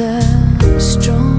another strong